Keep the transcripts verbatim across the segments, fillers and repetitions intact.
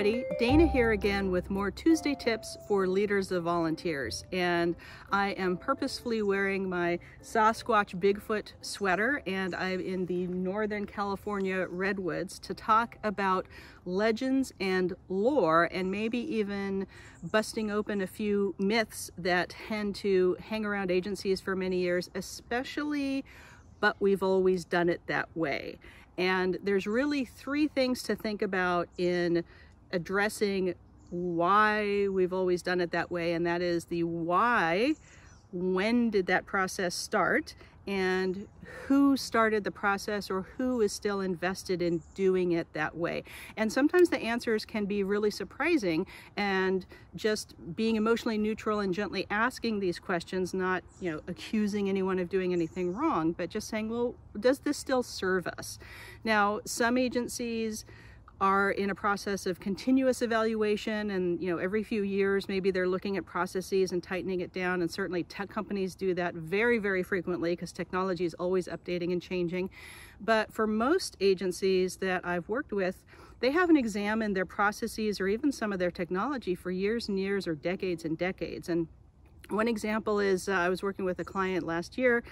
everybody, Dana here again with more Tuesday tips for leaders of volunteers, and I am purposefully wearing my Sasquatch Bigfoot sweater, and I'm in the Northern California Redwoods to talk about legends and lore, and maybe even busting open a few myths that tend to hang around agencies for many years, especially but we've always done it that way. And there's really three things to think about in addressing why we've always done it that way, and that is the why, when did that process start, and who started the process or who is still invested in doing it that way. And sometimes the answers can be really surprising, and just being emotionally neutral and gently asking these questions, not, you know, accusing anyone of doing anything wrong, but just saying, well, does this still serve us? Now, some agencies are in a process of continuous evaluation, and you know, every few years maybe they're looking at processes and tightening it down, and certainly tech companies do that very very frequently because technology is always updating and changing. But for most agencies that I've worked with, they haven't examined their processes or even some of their technology for years and years or decades and decades. And one example is uh, I was working with a client last year,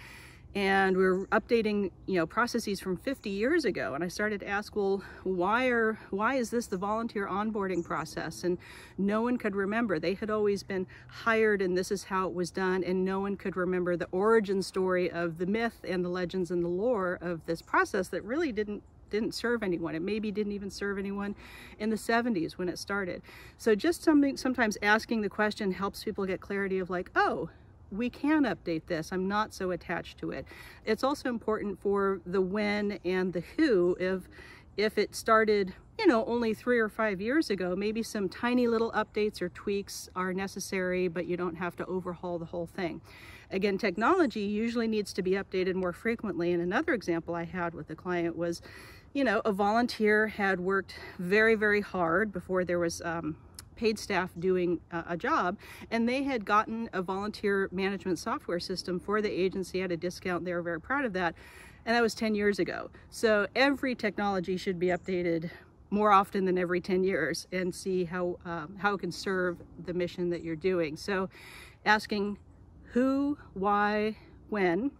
and we were updating, you know, processes from fifty years ago. And I started to ask, well, why are, why is this the volunteer onboarding process? And no one could remember. They had always been hired and this is how it was done. And no one could remember the origin story of the myth and the legends and the lore of this process that really didn't didn't serve anyone. It maybe didn't even serve anyone in the seventies when it started. So just something, sometimes asking the question helps people get clarity of like, oh, we can update this. I'm not so attached to it. It's also important for the when and the who. If, if it started, you know, only three or five years ago, maybe some tiny little updates or tweaks are necessary, but you don't have to overhaul the whole thing. Again, technology usually needs to be updated more frequently. And another example I had with a client was, you know, a volunteer had worked very, very hard before there was, um, paid staff doing a job, and they had gotten a volunteer management software system for the agency at a discount. They were very proud of that, and that was ten years ago. So every technology should be updated more often than every ten years and see how, um, how it can serve the mission that you're doing. So asking who, why, when,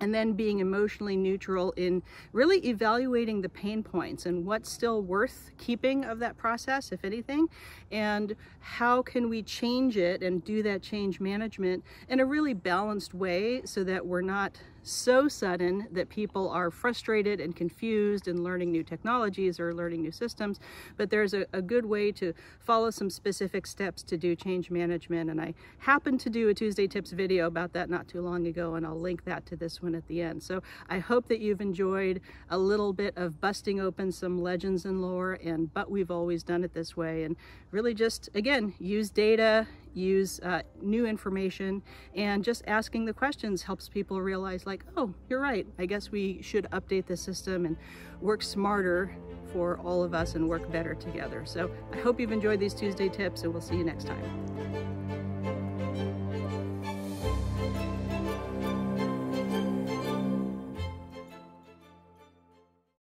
and then being emotionally neutral in really evaluating the pain points and what's still worth keeping of that process, if anything, and how can we change it and do that change management in a really balanced way so that we're not so sudden that people are frustrated and confused and learning new technologies or learning new systems. But there's a, a good way to follow some specific steps to do change management. And I happened to do a Tuesday Tips video about that not too long ago, and I'll link that to this one at the end. So I hope that you've enjoyed a little bit of busting open some legends and lore and but we've always done it this way, and really just, again, use data, use uh, new information, and just asking the questions helps people realize like, oh, you're right, I guess we should update the system and work smarter for all of us and work better together. So I hope you've enjoyed these Tuesday tips, and we'll see you next time.